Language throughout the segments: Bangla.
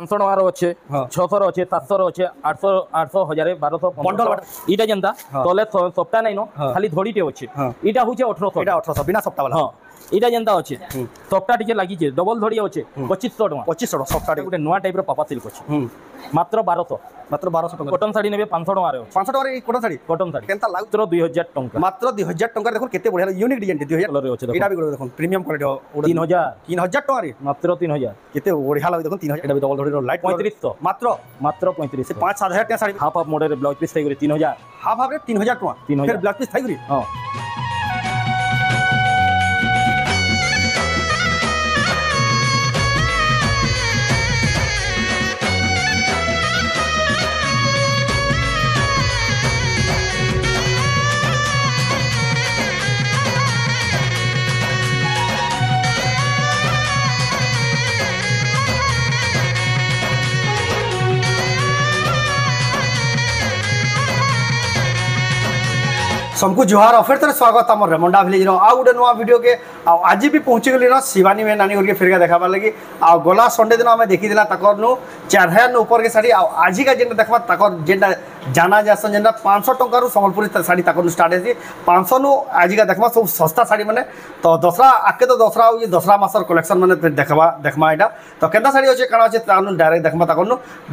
500 টাকার আছে, 600 আছে, 700 আছে, 800 1000 1200 বন্ডল এটা যেনতা তলে সপ্তাহ নাই নো খালি ধড়িতে আছে। এটা হচ্ছে 1800, এটা 1800 বিনা সপ্তাহ वाला। হ্যাঁ এটা যেনতা আছে সপ্তাহ টিকে লাগিছে ডবল ধড়ি আছে 2500 টাকা, 2500 টাকা সপ্তাহ টিকে। নয়া টাইপের পাপা সিল্ক আছে মাত্র 1200, মাত্র 1200 টাকা। কটন শাড়ি নেবে 500 টাকা, 500 টাকা এই কটন শাড়ি। কটন শাড়ি কেনতা লাগতর 2000 টাকা, মাত্র 2000 টাকা। দেখুন কত বড় ইউনিক ডিজাইন 2000 টাকা আছে। এটা বি দেখুন প্রিমিয়াম কোয়ালিটি 3000 টাকা মাত্র 3000 কত বড় হাল। দেখুন 3000 এটা ডবল ধড়ি লাইট 3500 মাত্র, মাত্র 3500 5000 টাকা sari. Half half model blouse piece থাকি 3000, হাফ হাফ 3000 টাকা, 3000 ফের ব্লাউজ পিস থাকি। হ্যাঁ सबको जोहार। और फिर तरह स्वागत आम रेमुंडा विलेज आउ गोटे नुआ वीडियो के। आज भी पहुँचीगली न शिवानी में नानी करके फिर देखाबार लगी। आ गला संडे दिन आम देखी नु 4000 ऊपर के शाढ़ी। आजिका जेनटा देखा तक जेनटा जाना जासन जेनटा 500 टकर संबलपुरी शाढ़ी तक स्टार्ट होती 500 नु। आजिका देखा सब सस्ता शाढ़ी मैंने तो दसरा आगे तो दसरा हो दसरा मासर कलेक्शन मैंने देखा यहाँ तो केन्ता शाढ़ी अच्छे क्या अच्छे तुम डायरेक्ट देखा तक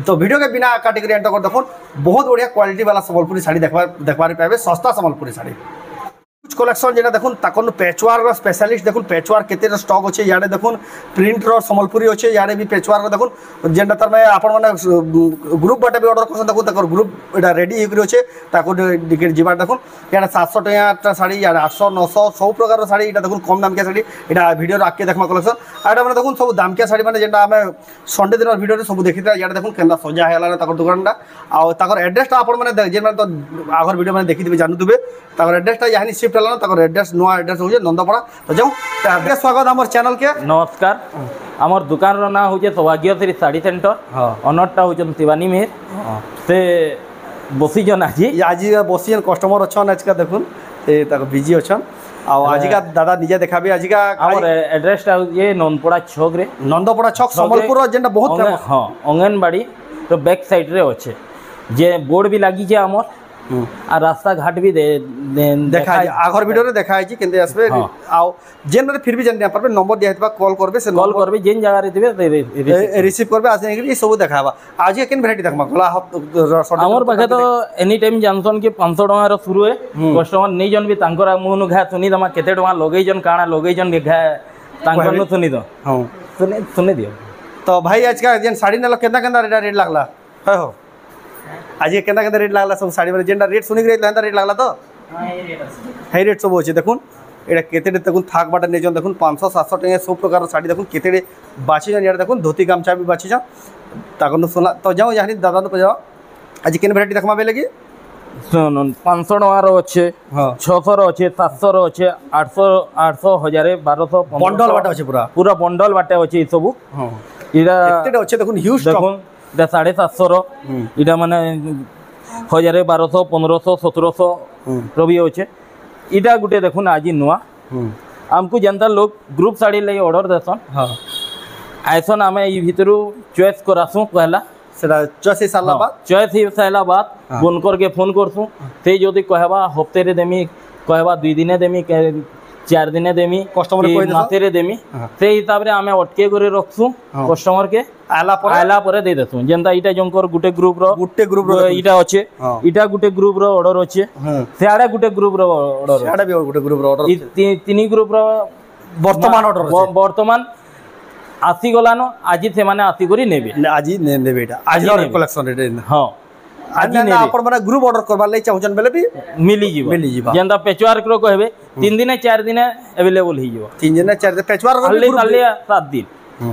तो वीडियो के बिना काटिक एंटर कर देखो। बहुत बढ़िया क्वालिटी वाला संबलपुरी शाढ़ी देखा पाए सस्ता संबलपुरी শাড়ি कुछ कलेक्शन जेटा देखो तक पेचवार स्पेशलिस्ट। देखो पेचवार केते स्टॉक अच्छे याडे देखो प्रिंट रो संबलपुरी अच्छे याडे भी पेचवार रो देखो जेटा तर मैं आपण माने ग्रुप बाटे भी ऑर्डर करसन देखो तक ग्रुप एटा रेडी होकर अच्छे ताको जीवार देखो। याडे 700 टका साड़ी याडे 800 900 सब प्रकार साड़ी एटा देखो कम दाम के साड़ी एटा वीडियो राके देखमा कलेक्शन। आडा माने देखो सब दाम के साड़ी माने जेटा हमें संडे दिन वीडियो रे सब देखिता। याडे देखो केला सजा हेला तक दुकानटा आ तकर एड्रेसटा आपण माने जे माने तो आगर वीडियो माने देखि दिबे जानु दिबे तकर एड्रेसटा यानी शिफ्ट होला तकर एड्रेस नो एड्रेस होजे नंदापड़ा। तो जाऊ आपके स्वागत हमर चैनल के नमस्कार। हमर दुकान रो नाम होजे सौभाग्यश्री साड़ी सेंटर। ओनरटा होजन शिवानी मेहर से बसीजन आजी आजी बसीजन कस्टमर अछन आजका देखुन ए तक बिजी अछन। आ आजिका दादा निजे देखाबे आजिका हमर एड्रेसटा होजे नंदापड़ा छक रे, नंदापड़ा छक संबलपुर जेंटा बहुत फेमस। हां अंगनबाड़ी तो बैक साइड रे होचे जे बोर्ड भी लागी जे हमर আর রাস্তা ঘাট বি দেখা যায় আগর ভিডিওরে দেখা হইছি কিন্তু আসবে আও জেনারে ফির বি জানি না পারবে নম্বর দিয়া হইবা কল করবে সে কল করবে যেন জায়গা রে দিবে রিসিভ করবে আসে এই সব দেখাবা। আজকে কেন ভ্যারাইটি দেখবা গলা আমার পাখে তো এনি টাইম জানছন কি 500 টাকা র শুরু হয় কাস্টমার নেই জন বি তাঙ্কর মুনু ঘা শুনি দমা কেতে টাকা লগাই জন কানা লগাই জন ঘা তাঙ্কর নু শুনি দো। হ্যাঁ শুনে শুনে দিও। তো ভাই আজকে যেন শাড়ি নাল কেনা কেনা রেট লাগলা হয় হো आजे केना केना रेट लागला सब साड़ी में जेंडा रेट सुनी रे लागला रेट लागला तो हाई रेट सब होचे। देखुन एटा केते देखुन थाक बाटा ने जन देखुन 500 700 टका सब प्रकार साड़ी देखुन केते बाची जन यार देखुन धोती गामछा भी बाची जा ताकन सोना। तो जाओ यानी दादा न पजाओ आज केन वैरायटी देखमा बे लगी सुनन 500 टका रो होचे 600 रो होचे 700 रो होचे 800 1000 1200 बंडल बाटा होचे पूरा पूरा बंडल बाटा होचे ई सब। हां एटा केते होचे देखुन ह्यूज स्टॉक 750 रा मान 1200 1500 1700 रवि होचे। इटा गुटे देखुन आज नुआ आमको जनता लोग ग्रुप साड़ी लगे ऑर्डर देसन। हाँ ऐसन आम ये भितर चॉइस करासु कहला चॉइस हिसाब बाद फोन करके फोन करसु से जदि कहबा हफ्ते रे देमी कहबा 2 दिन देमी 4 दिन देमी कस्टमर को माथे रे देमी से हिसाब रे हमें अटके करे रखसु कस्टमर के आला परे दे देसु जेंता इटा जोंकर गुटे ग्रुप रो इटा अछि इटा गुटे ग्रुप रो ऑर्डर अछि सेआडा गुटे ग्रुप रो ऑर्डर सेआडा भी गुटे ग्रुप रो ऑर्डर तीनी ग्रुप रो वर्तमान ऑर्डर वर्तमान 80 गलानो आजि से माने 80 करी नेबे आजि नेबे इटा आज रो कलेक्शन रे। हां आजिना अपन माने ग्रुप ऑर्डर करबा ले चाहजन बेले भी मिली जीवा जेंदा पेचवार रो कहबे 3 दिन 4 दिन अवेलेबल होई जीवा 3 दिन 4 दिन पेचवार रो खाली 7 दिन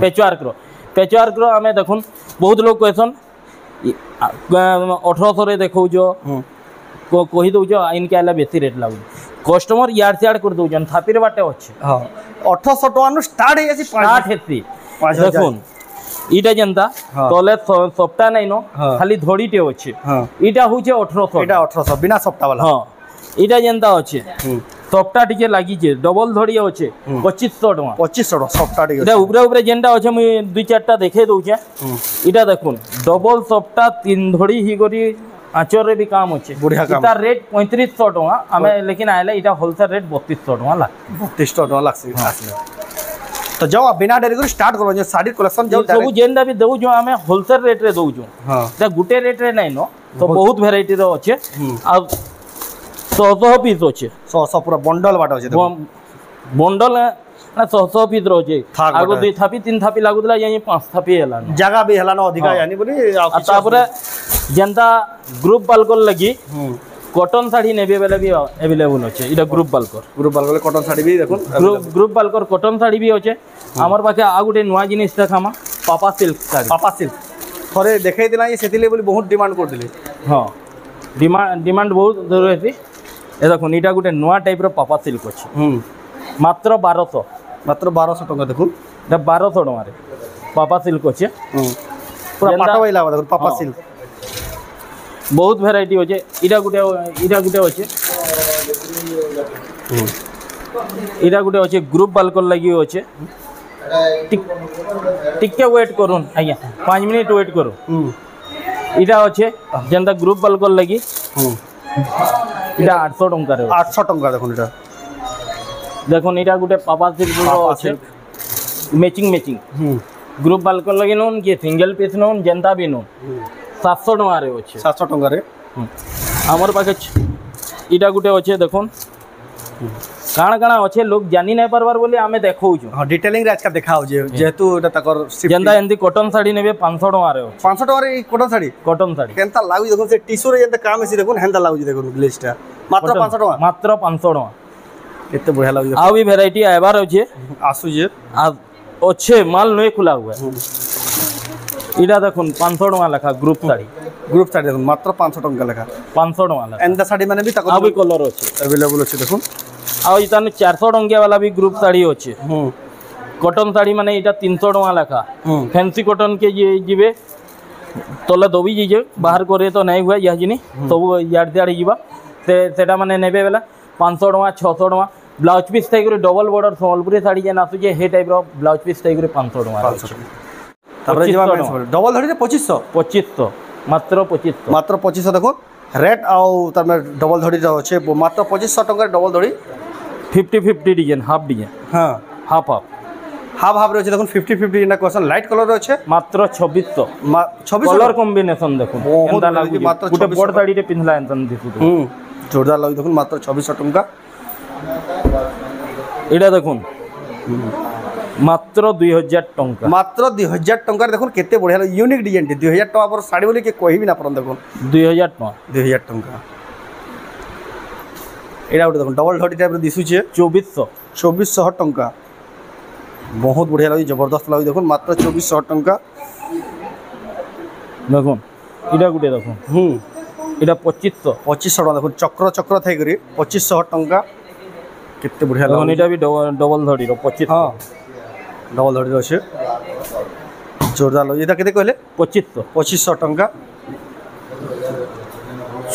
पेचवार रो पेचवार्क आमे देखुन बहुत लोग क्वेश्चन 1800 रे देखौ जो को कहि दउ जो इन केला बेसी रेट लागो कस्टमर यार सेड कर दउ जन थापिर बाटे अछि। हां 1800 टका नु स्टार्ट हे अछि 50 देखुन इटा जनता तोले सप्ताह नै नो खाली धोड़ी टे अछि इटा होछे 1800 बिना सप्ताह वाला। हां इटा जनता अछि সবটা টিকে লাগিছে ডবল ধরিয়া আছে 2500 টাকা 2500 টাকা সবটা টিকে এটা উপরে উপরে যেটা আছে আমি দুই চারটা দেখাই দউছে এটা দেখুন ডবল সবটা তিন ধড়ি হি করি আচরে বি কাম আছে বুড়িয়া কাম এটা রেট 3500 টাকা আমি লেকিন আইলা এটা হোলসেল রেট 3200 টাকা লাগ 3200 টাকা লাগছে আসলে তো যাও বিনা দেরি করে স্টার্ট করো যে শাড়ি কালেকশন যাও সব যেটা বি দউ যো আমি হোলসেল রেট রে দউ যো হ্যাঁ এটা গুটে রেট রে নাই নো তো বহুত ভ্যারাইটি র আছে আর 100 পিস আছে 100 পুরো বন্ডল বাটা আছে বন্ডল না 100 পিস রোজে আগো দুই থাপি তিন থাপি লাগুদলা যাই পাঁচ থাপি হেলান জায়গা বি হেলান অধিকা জানি বলি আর তারপরে যেনতা গ্রুপ বালকর লাগি কটন শাড়ি নেবে বেলে বি अवेलेबल আছে এটা গ্রুপ বালকর কটন শাড়ি বি দেখুন গ্রুপ বালকর কটন শাড়ি বি আছে আমার পাখে আগুটে নয়া জিনিস দেখামা পাপা সিল্ক শাড়ি পাপা সিল্ক পরে দেখাই দিলাই সেতিলে বলি বহুত ডিমান্ড কর দিলে হ্যাঁ ডিমান্ড বহুত রয়েছে এটা কোন এটা গুটে নয়া টাইপের পাপা সিল্ক আছে মাত্র 1200 মাত্র 1200 টাকা দেখুন এটা 1200 টাকারে পাপা সিল্ক আছে পুরো পাটা বাইলা দেখুন পাপা সিল্ক বহুত ভ্যারাইটি আছে এটা গুটে আছে এটা গুটে আছে গ্রুপ বালকর লাগি আছে টিকে ওয়েট করুন আইয়া 5 মিনিট ওয়েট করো এটা আছে যেটা গ্রুপ বালকর লাগি এটা 800 টাকা রে 800 টাকা দেখুন এটা দেখুন এটা গুটে পাপা সিল্ক আছে ম্যাচিং গ্রুপ বালকর লাগি নন কি সিঙ্গেল পিস নন যেটা বি নন 700 টাকা রে আছে 700 টাকা রে আমার পাখে এটা গুটে আছে দেখুন কাণ কাণ আছে লোক জানি নাই পারবার বলি আমি দেখাউছো হ্যাঁ ডিটেইলিং রে আজকে দেখাও যেহেতু এটা তাকর যেটা এন্দি কটন শাড়ি নেবে 500 টাকা রে 500 টাকা রে কটন শাড়ি কেনতা লাগি দেখুন সে টিস্যু রে যেটা কাম আছে দেখুন হেনতা লাগি দেখুন গ্লেজটা মাত্র 500 টাকা এত বড় লাগি আর ভি ভ্যারাইটি আইবার আছে আসু যে আর আছে মাল নয় খোলা হুয়া এটা দেখুন 500 টাকা লেখা গ্রুপ শাড়ি দেখুন মাত্র 500 টাকা লেখা 500 টাকা লেখা এন্ডা শাড়ি মানে বি তাকো আবি কালার আছে अवेलेबल আছে দেখুন আর ইতানে 400 টাকা वाला বি গ্রুপ শাড়ি আছে কটন শাড়ি মানে এটা 300 টাকা লেখা ফ্যান্সি কটন কে জিবে তোলা দবি জিবে বাহির করে তো নাই হুয়া ইয়া জিনি সব ইয়ার দিয়াড়ি জিবা সেটা মানে নেবে বেলা 500 টাকা 600 টাকা ব্লাউজ পিস তাই করে ডবল বর্ডার সম্বলপুরি শাড়ি যেন আসু যে হে টাইপ র ব্লাউজ পিস তাই করে 500 টাকা তারপরে যে ডবল ধরিতে 2500 মাত্র 2500 দেখো রেট আও তারমে ডবল ধরি আছে মাত্র 2500 টাকার ডবল ধরি 50-50 ডিজাইন হাফ রয়েছে দেখুন 50-50 এটা কোশ্চেন লাইট কালার রয়েছে মাত্র 2600 কালার কম্বিনেশন দেখুন এটা লাগি মাত্র 2600 বড় দাড়িতে পিনলা এনতন দিছু জোরদার লাগি দেখুন মাত্র 2600 টাকা এটা দেখুন মাত্র 2000 টাকা দেখুন কেতে বড়িয়া ইউনিক ডিজাইনটি 2000 টাকা পর শাড়ি বলি কে কইবি না পড়ন দেখুন 2000 টাকা এটা ওটা দেখুন ডবল ধড়ি টাইপের দিশুছে 2400 টাকা বহুত বড়িয়া লাগি জবরদস্ত লাগি দেখুন মাত্র 2400 টাকা দেখুন এটা গুটে দেখুন এটা 2500 টাকা দেখুন চক্র থাই করে 2500 টাকা কেতে বড়িয়া লাগি এটা বি ডবল ধড়ি 2500 হ্যাঁ ডবল ধড়ি আছে জোরদার লাগি এটা কেতে কইলে 2500 টাকা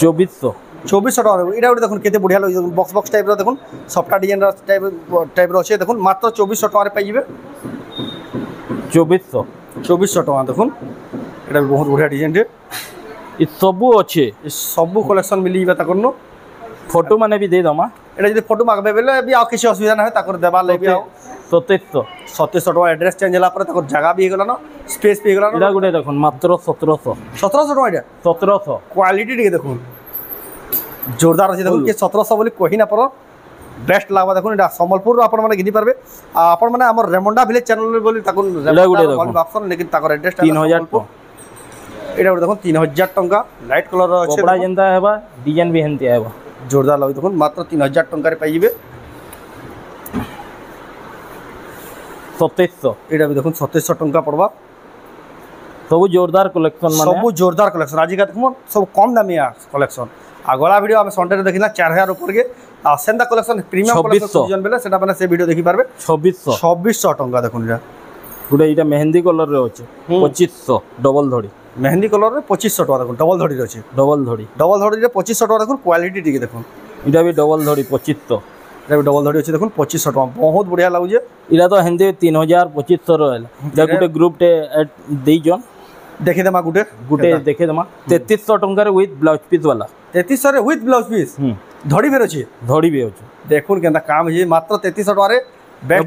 2400 টাকা এটা ওটা দেখুন কেতে বড়িয়া লাগি বক্স টাইপের দেখুন সফট ডিজাইনার টাইপের আছে দেখুন মাত্র 2400 টাকা পাই যাবে 2400 টাকা দেখুন এটা বহুত বড়িয়া ডিজাইন রে ই সবু আছে ই সবু কালেকশন মিলিবা তা করনো ফটো মানে বি দেই দমা এটা যদি ফটো মাগবে বলে বি আর কিছু অসুবিধা না হয় তা করে দেবা লাগবে আও 2700 টাকা অ্যাড্রেস চেঞ্জ হলা পরে তখন জায়গা পেয়ে গেল না স্পেস পেয়ে গেল না এটা গুটে দেখুন মাত্র 1700 টাকা এটা 1700 কোয়ালিটি দিকে দেখুন জোরদার আছে দেখুন কি 1700 বলি কই না পড়ো বেস্ট লাগবা দেখুন এটা সম্বলপুর আপন মানে গিনি পারবে আপন মানে আমার রেমুন্ডা ভিলেজ চ্যানেল বলি তখন অপশন লেকিন তাকর অ্যাড্রেস 3000 টাকা এটা দেখুন 3000 টাকা লাইট কালার আছে বড়া যেনতা হেবা ডিজাইন বি হেনতে আইবা জোরদার লাগি দেখুন মাত্র 3000 টাকা রে পাই যাবে 2700 এটা বি দেখুন 2700 টাকা পড়বা সব জোরদার কালেকশন মানে সব জোরদার কালেকশন আজিকা দেখুন সব কম দামিয়া কালেকশন আগলা ভিডিও আমি সন্টের দেখিলা 4000 উপর গে আর সেন্ডা কালেকশন প্রিমিয়াম কালেকশন জন বেলা সেটা মানে সে ভিডিও দেখি পারবে 2600 টাকা দেখুন এটা গুড এটা মেহেন্দি কালার রে আছে 2500 ডবল ধড়ি মেহেন্দি কালার রে 2500 টাকা দেখুন ডবল ধড়ি আছে ডবল ধড়ি রে 2500 টাকা দেখুন কোয়ালিটি দিকে দেখুন এটা বি ডবল ধড়ি 2500 भी डबल धड़ी अच्छे देखो 2500 टका बहुत बढ़िया लगुचे। इला तो हेमती 3000 2500 रोटे ग्रुपटे दीजन देखे देमा गुटे गुटे देखे देमा 3300 टंका विथ ब्लाउज पीस वाला 3300 रे विथ ब्लाउज पीस धड़ी फेर अच्छे धड़ी भी अच्छे देखो केंदा काम है मात्र 3300 टका रे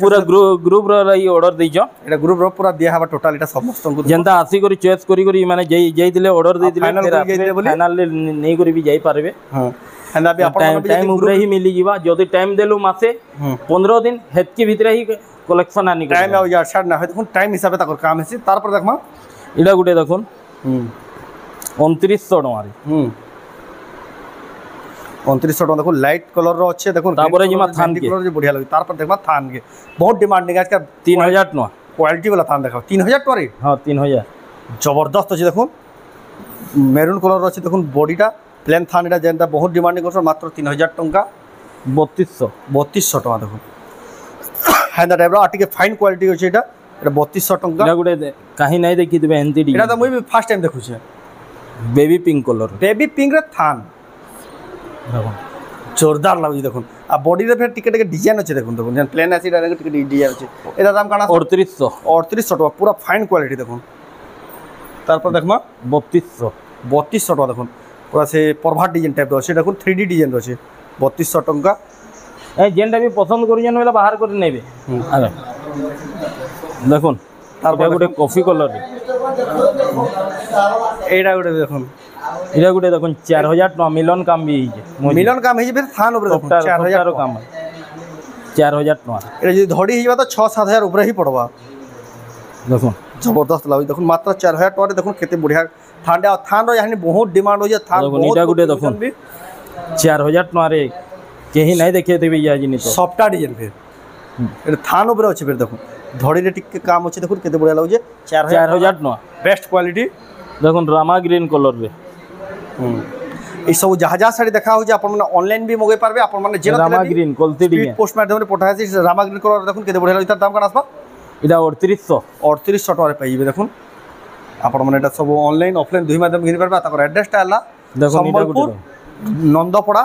पूरा ग्रुप रही ऑर्डर दीज एटा ग्रुप रो पूरा दिया हवा टोटल एटा समस्त को जेंदा आसी करी चॉइस करी करी माने जई जई दिले ऑर्डर दे दिले फाइनल ले नहीं करी भी जाई पारबे। हां एंदा भी आपण टाइम ऊपर ही मिली जीवा जदी टाइम देलु मासे 15 दिन हेत के भीतर ही कलेक्शन आनी टाइम आ जा सर ना देखो टाइम हिसाब तक काम है तार पर देखमा इडा गुटे देखो 2900 टका रे 2900 टका देखो लाइट कलर रो अच्छे देखो तापर जिमा थान के कलर जे बढ़िया लगे तार पर देखबा थान के बहुत डिमांडिंग आज का 3000 टका क्वालिटी वाला थान देखो 3000 टका रे। हां 3000 जबरदस्त अछि देखो मैरून कलर रो अछि देखो बॉडीटा प्लेन थान एटा जेंदा बहुत डिमांडिंग कर मात्र 3000 टका 3200 टका देखो हैदा टाइप रो आटिके फाइन क्वालिटी अछि एटा 3200 टका एटा गुडे काही नै देखि देबे एंती डी एटा त मुई फर्स्ट टाइम देखु छे baby pink colour baby pink रे थान जोरदार लगुच देखो आ बॉडी रे फेर टिके टिके डिजाइन अच्छे देखो देखो जन प्लेन आसी डायरेक्ट टिके डिजाइन अच्छे एदा दाम काना 3800 टका पूरा फाइन क्वालिटी देखो तार पर देखमा 3200 टका देखो पूरा से परभाट डिजाइन टाइप रो छै देखो 3D डिजाइन रो छै 3200 टका ए जेनटा भी पसंद करू जन वाला बाहर कर नेबे देखो तार पर गुटे कॉफी कलर एडा गुटे देखो इरा गुटे देखन 4000 टका मिलन काम भी हिजे मिलन काम हिजे फिर थान ऊपर देखन 4000 काम 4000 टका इरा जे धड़ी हिबा त 6-7000 ऊपर ही पड़बा देखन जबरदस्त लाउ देखन मात्र 4000 टका रे देखन केते बुढिया थान आ थान रो यानी बहुत डिमांड हो जे थान बहुत इरा गुटे देखन 4000 टका रे केही नै देखे देबे या जिनी तो सॉफ्टा डिजाइन फिर इरा थान ऊपर अछि फिर देखन धड़ी रे टिक के काम अछि देखन केते बुढिया लाउ जे 4000 टका बेस्ट क्वालिटी देखन रामा ग्रीन कलर रे ए सब जहाजा साड़ी देखा हो जे अपन माने ऑनलाइन भी मगे परबे अपन माने जेना रामा ग्रीन क्वालिटी डी पोस्ट माध्यम रे पठाय छै रामा ग्रीन कलर देखन केते बढ़िया इता दाम काना आसबा इदा 3800 टका रे पाइबे देखन अपन माने एटा सब ऑनलाइन ऑफलाइन दुई माध्यम घिन परबा तकर एड्रेस टा हला देखन इटा गुटे नंदा पड़ा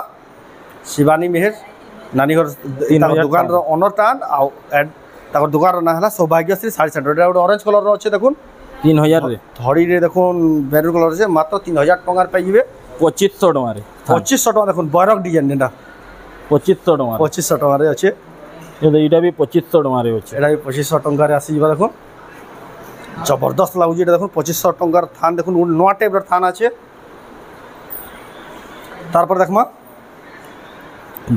शिवानी मेहर नानी घर दुकान रो ओनर टान आ तकर दुकान रो ना हला सौभाग्यश्री साड़ी सेंटर रे ऑरेंज कलर रो छै देखन 3000 रे धड़ी रे देखो बेरू कलर से मात्र 3000 टका पाइ जिवे 2500 टका रे 2500 टका देखो बरक डिजाइन एटा 2500 टका 2500 टका रे अछि एटा भी 2500 टका रे अछि एटा भी 2500 टका रे आसी जिवा देखो जबरदस्त लागु जे देखो 2500 टका थान देखो नोआ टाइप रे थान अछि तार पर देखमा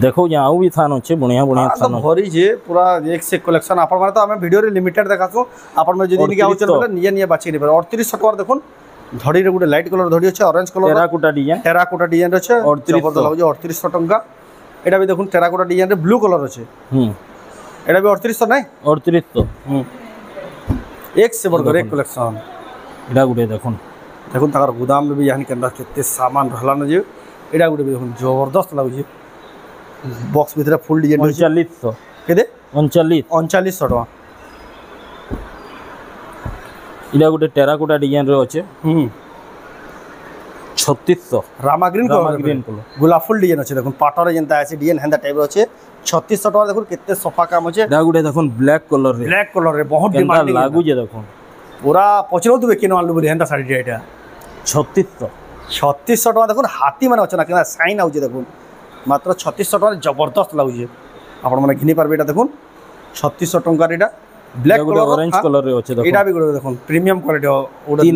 देखो यहाँ भी थान अच्छे बढ़िया बढ़िया थान भरी जे पूरा एक से कलेक्शन आपन माने तो हमें वीडियो रे लिमिटेड देखासु आपन में जदी निया उचल बले निया निया बाची नि पर 3800 टका देखो धड़ी रे गुटे लाइट कलर धड़ी अछि ऑरेंज कलर टेराकोटा डिजाइन रे छै 3800 टका एटा भी देखो टेराकोटा डिजाइन रे ब्लू कलर अछि एटा भी 3800 नै 3800 एक से बड़ एक कलेक्शन एटा गुटे देखो देखो तकर गोदाम में भी यानी केंदा केते सामान रहला न जे एटा गुटे देखो जबरदस्त लागु छै बॉक्स भीतर फुल डिजाइन 3900 के दे 3900 टका इला गुटे टेराकोटा डिजाइन रे अछि 3600 रामा ग्रीन कलर गुलाब फुल डिजाइन अछि देखो पाटर जेंता अछि डिजाइन हंदा टाइप रो अछि 3600 टका देखो केते सफा काम अछि इला गुटे देखो ब्लैक कलर रे बहुत डिमांड लागु जे देखो पूरा पचरो दुबे केना आलु रे हंदा साड़ी एटा 3600 टका देखो हाथी माने अछि ना केना साइन आउ जे देखो मात्र 3600 टका जबरदस्त लागुचे आपन माने घिनी परबे एटा देखो 3600 टका रे एटा ब्लैक कलर ऑरेंज कलर रे अछि देखो एटा भी देखो प्रीमियम क्वालिटी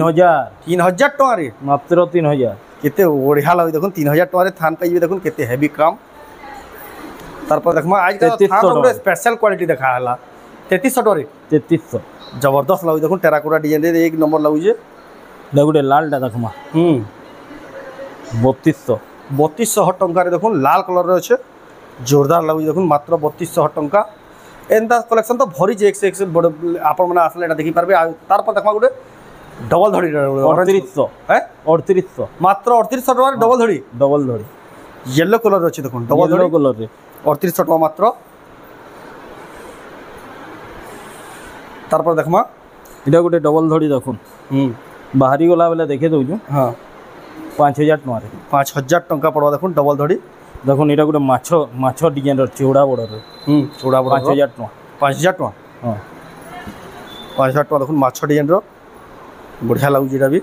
3000 टका रे मात्र 3000 केते ओढ़िया लागै देखो 3000 टका रे थान पाइबे देखो केते हेवी काम तार पर देखमा आज का थान रे स्पेशल क्वालिटी देखा हला 3300 टका रे 3300 जबरदस्त लागै देखो टेराकोटा डिजाइन रे एक नंबर लागुचे लगुडे लाल डा देखमा 3200 टका रे देखो लाल कलर रे छै जोरदार लागु देखो मात्र 3200 टका एंदा कलेक्शन तो भरी जे एक से बड़ आपन माने आसले एटा देखि परबे आ तार पर देखमा गुटे डबल धड़ी 3800 है 3800 मात्र 3800 टका रे डबल धड़ी येलो कलर रे छै देखो डबल धड़ी कलर रे 3800 टका मात्र तार पर देखमा एटा गुटे डबल धड़ी देखो बाहरी वाला वाला देखे दउ जो हां 5000 टका रे 5000 टका पड़वा देखो डबल धड़ी দেখুন এটা গোটে মাছ মাছ ডিজাইনর চৌড়া বড়র। চৌড়া বড় 5000 টাকা। 5000 টাকা। হ্যাঁ 5000 টাকা। দেখুন মাছ ডিজাইনর বড়িয়া লাগুছে এটা বি।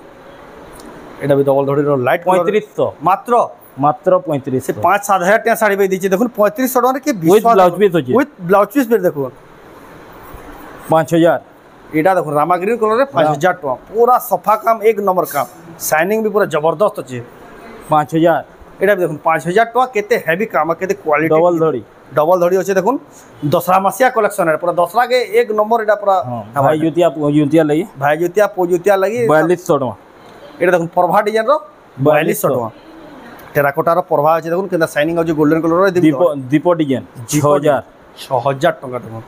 এটা বি ডবল ধড়ির লাইট 3500 মাত্র। মাত্র 3500। সে 5-7 হাজার টাকা শাড়ি বেই দিয়েছে। দেখুন 3500 টাকার কি উইথ ব্লাউজ পিস আছে। উইথ ব্লাউজ পিস বের দেখুন 5000। এটা দেখুন রামা গ্রিন কালারে 5000 টাকা। পুরা সফা কাম এক নম্বর কাম। সাইনিং বি পুরা জবরদস্ত আছে 5000। এটা দেখুন 5000 টাকা। কেতে হেভি কাম আর কেতে কোয়ালিটি। ডবল ধড়ি। ডবল ধড়ি আছে দেখুন দশরা মাসিয়া কালেকশনের পুরা দশরাকে এক নম্বর। এটা পুরা ভাই জুতিয়া জুতিয়া লাগি। ভাই জুতিয়া পো জুতিয়া লাগি 4200 টাকা। এটা দেখুন পরভা ডিজাইনর 4200 টাকা। টেরাকোটার পরভা আছে দেখুন কেনা সাইনিং আছে গোল্ডেন কালারে। দীপ ডিজাইন 6000 টাকা। দেখুন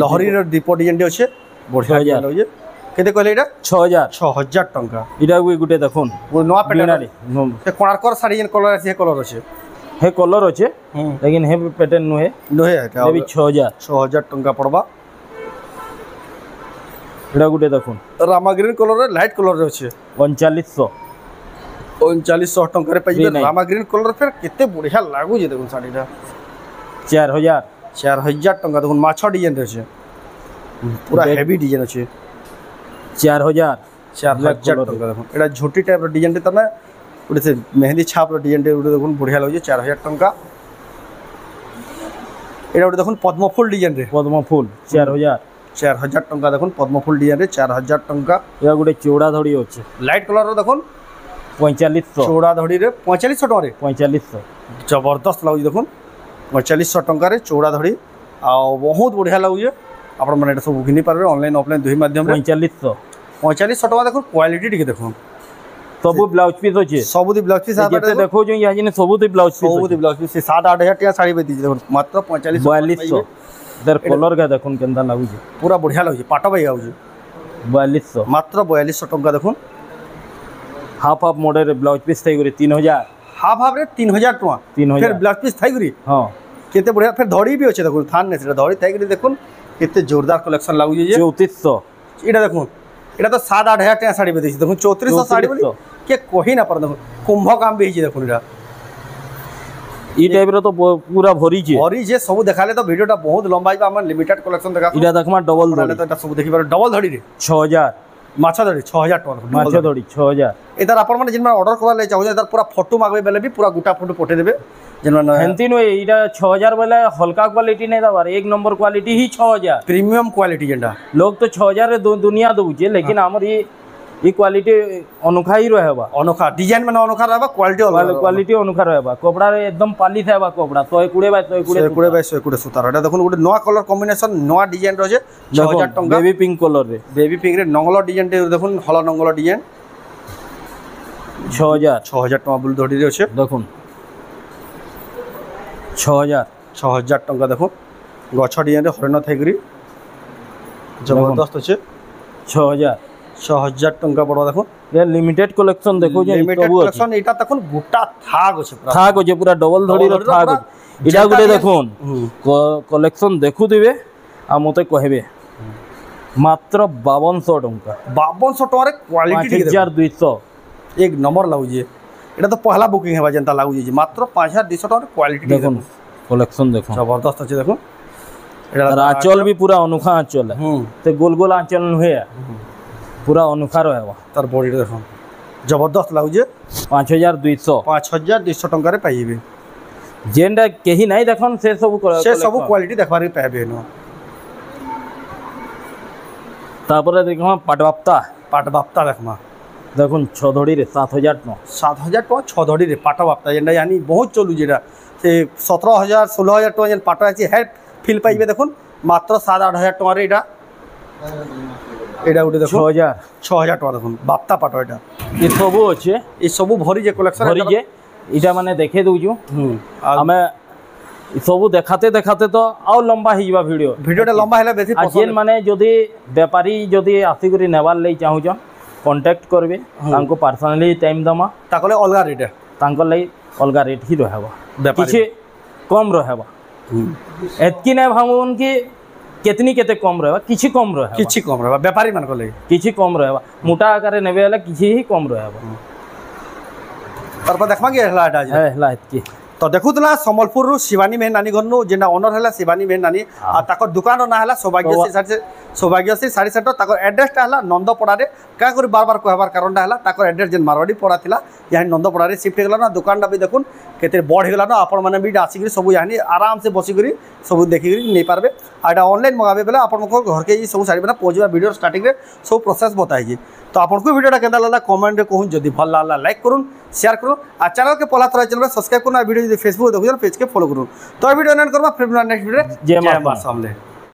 লহরির দীপ ডিজাইন আছে বড়িয়া ডিজাইন আছে। কেতে কইলে এটা 6000 টাকা। এটা গুটে দেখুন নয়া প্যাটার্ন সে কোণারকর শাড়ি যেন কালার আছে। হে কালার আছে। হে কালার আছে লেকিন হে প্যাটার্ন নহে নহে। এটা বি 6000 টাকা পড়বা। এটা গুটে দেখুন রামা গ্রিন কালারে লাইট কালার আছে 3900 টাকা পাইবে। রামা গ্রিন কালার ফের কেতে বড়িয়া লাগু যে দেখুন শাড়িটা 4000 টাকা। দেখুন মাছ ডিজাইন আছে পুরা হেভি ডিজাইন আছে 4000 টাকা। দেখুন এটা ঝুটি টাইপের ডিজাইনটা তা না ওটা সে মেহেদি ছাপের ডিজাইনটা ওটা দেখুন বড়িয়া লাগে 4000 টাকা। এটা ওটা দেখুন পদ্মফুল ডিজাইন রে। পদ্মফুল 4000 টাকা। দেখুন পদ্মফুল ডিজাইন রে 4000 টাকা। এটা গোটে চৌড়া ধড়ি আছে লাইট কালার দেখুন 4500। চৌড়া ধড়ি রে 4500 টাকা রে 4500। জবরদস্ত লাগুছে দেখুন 4500 টাকার চৌড়া ধড়ি আর বহুত বড়িয়া লাগুছে। আপনার মানে এটা সব কিনি পারবে অনলাইন অফলাইন দুই মাধ্যমে 4500 টাকা। দেখুন কোয়ালিটি টিকে দেখুন সবু ব্লাউজ পিস আছে। সবুদি ব্লাউজ পিস আপনারা দেখো যে ইয়া জিনে সবুদি ব্লাউজ পিস। সবুদি ব্লাউজ পিস 7-8 হাজার টাকা শাড়ি বেই দিছে দেখুন মাত্র 4500। দের কলর গা দেখুন কেমন লাগুছে পুরা বড়িয়া লাগুছে পাটা বাই আউছে 4200 মাত্র 4200 টাকা। দেখুন half half model blouse piece থাই করে 3000। হাফ হাফ রে 3000 টাকা। 3000 ফের ব্লাউজ পিস থাই করে। হ্যাঁ কেতে বড়িয়া ফের ধড়ি বি আছে দেখুন থান নে সেটা ধড়ি থাই করে দেখুন এতে জোরদার কালেকশন লাগুছে 3400। এটা দেখুন এটা তো 7-8 হাজার টাকা শাড়ি বেঁধেছি দেখুন 3400 শাড়ি বলি কে কহি না পারে। দেখুন কুম্ভ কাম বেঁচে দেখুন এটা এই টাইপের তো পুরা ভরিছে ভরিছে। সব দেখালে তো ভিডিওটা বহুত লম্বা হইবা। আমার লিমিটেড কালেকশন দেখা এটা দেখমা ডবল ধড়ি এটা সব দেখি পারে। ডবল ধড়ি রে 6000। মাছা ধড়ি 6000 টাকা। মাছা ধড়ি 6000। এদার আপনার মানে যেন অর্ডার করা লাই চাও এদার পুরা ফটো মাগবে বেলে বি পুরা গোটা ফটো পঠে দেবে যেন না হেনতি নয়। এইটা 6000 বেলে হালকা কোয়ালিটি নাই দাবার এক নম্বর কোয়ালিটি হি 6000 প্রিমিয়াম কোয়ালিটি যেটা লোক তো 6000 রে দুনিয়া দউছে লেকিন আমার এই কোয়ালিটি অনুখাই রহবা। অনুখা ডিজাইন মানে অনুখা রহবা কোয়ালিটি অলবা কোয়ালিটি অনুখা রহবা। কপড়া রে একদম পালিশ হবা কপড়া 120 বাই 120 সুতার। এটা দেখুন গোটে নয়া কালার কম্বিনেশন নয়া ডিজাইন রছে 6000 টাকা। বেবি পিঙ্ক কালার রে। বেবি পিঙ্ক রে নংলো ডিজাইন দেখুন হলো নংলো ডিজাইন 6000 টাকা। বুল ধড়ি রছে দেখুন 6000 টাকা। দেখো গছ ডিজাইন হরিণ থাইগরি জবরদস্ত আছে 6000 টাকা বড়। দেখো এর লিমিটেড কালেকশন দেখো যে লিমিটেড কালেকশন এটা তখন গোটা থাক আছে পুরা ডবল ধড়ি র থাক আছে। এটা গুটে দেখুন কালেকশন দেখু দিবে আর মতে কইবে মাত্র 5200 টাকা। 5200 টাকা রে কোয়ালিটি 3200 এক নম্বর লাউজে। এটা তো পহলা বুকিং হবা যেটা লাগুছে মাত্র 5200 টাকার কোয়ালিটি। দেখুন কালেকশন দেখুন জবরদস্ত আছে। দেখুন এটা আঁচল বি পুরা অনুখা আঁচল তে গোল গোল আঁচল নহে পুরা অনুখা রহবা। তার বডিটা দেখুন জবরদস্ত লাগুছে 5200। 5200 টাকার পাইবে যেটা কেহি নাই। দেখুন সে সব কোয়ালিটি দেখবার পাইবে। তারপরে দেখমা পাটবাপ্তা। পাটবাপ্তা দেখমা দেখুন 6 ধড়ি রে 7000 টাকা। 7000 টাকা 6 ধড়ি রে পাটা বাপ্তা যেটা জানি বহুত চলু যেটা সে 17,000-16,000 টাকা যেন পাটা আছে হ্যাঁ ফিল পাইবে। দেখুন মাত্র 7-8 হাজার টাকার এটা। এটা উঠে দেখুন 6000 টাকা। দেখুন বাপ্তা পাটা এটা এসবু আছে এসবু ভরি যে কালেকশন ভরি যে এটা মানে দেখে দেউছু। আমি এসবু দেখাতে দেখাতে তো আও লম্বা হয়ে যাবা ভিডিওটা লম্বা হলে বেশি পছন্দ। মানে যদি ব্যাপারী যদি আসি করে নেবার লাই চাহুছন কন্টাক্ট করবে তাঙ্কো পার্সোনালি টাইম দমা তাকলে অলগা রেট তাঙ্কো লাই অলগা রেট হি রহবা কিছু কম রহবা। এতকি না ভাবুন কি কেতনি কেতে কম রহবা কিছু কম রহবা ব্যাপারী মান কলে কিছু কম রহবা মোটা আকারে নেবে হলে কিছু হি কম রহবা। তারপর দেখবা কি হেলা এটা হ্যাঁ হেলা কি তো দেখুতলা সম্বলপুর শিবানী মেহনানি গন্নু যেনা অনার হেলা শিবানী মেহনানি আর তাকর দোকান না হেলা সৌভাগ্যশ্রী শাড়ি সেন্টার তাকর এড্রেসটা হেলা নন্দপড়ারে কা করে বারবার কহবার কারণটা হেলা তাকর এড্রেস যেন মারওয়াড়ি পড়া থিলা ইয়াহি নন্দপড়ারে শিফট হয়ে গেল না দোকানটা বি দেখুন কেতে বড় হয়ে গেল না আপন মানে বি আসিকি সবু ইয়াহি আরামসে বসিকি সবু দেখিকি নেই পারবে আর এটা অনলাইন মগাবে বেলা আপনার ঘরকে এই সব শাড়ি মানে পৌঁছবা ভিডিওর স্টার্টিংরে সব প্রসেস বতাইছি তো আপনার ভিডিওটা কেনা লাগলা কমেন্টে কুন যদি ভাল লাগলা লাইক করুন শেয়ার করুন আর চ্যানেলকে পলা থরা চ্যানেল সাবস্ক্রাইব করুন আর ভিডিও যদি ফেসবুক দেখুন পেজকে ফলো করুন তো ভিডিও নেক্সট ভিডিও জয় মা সামলে।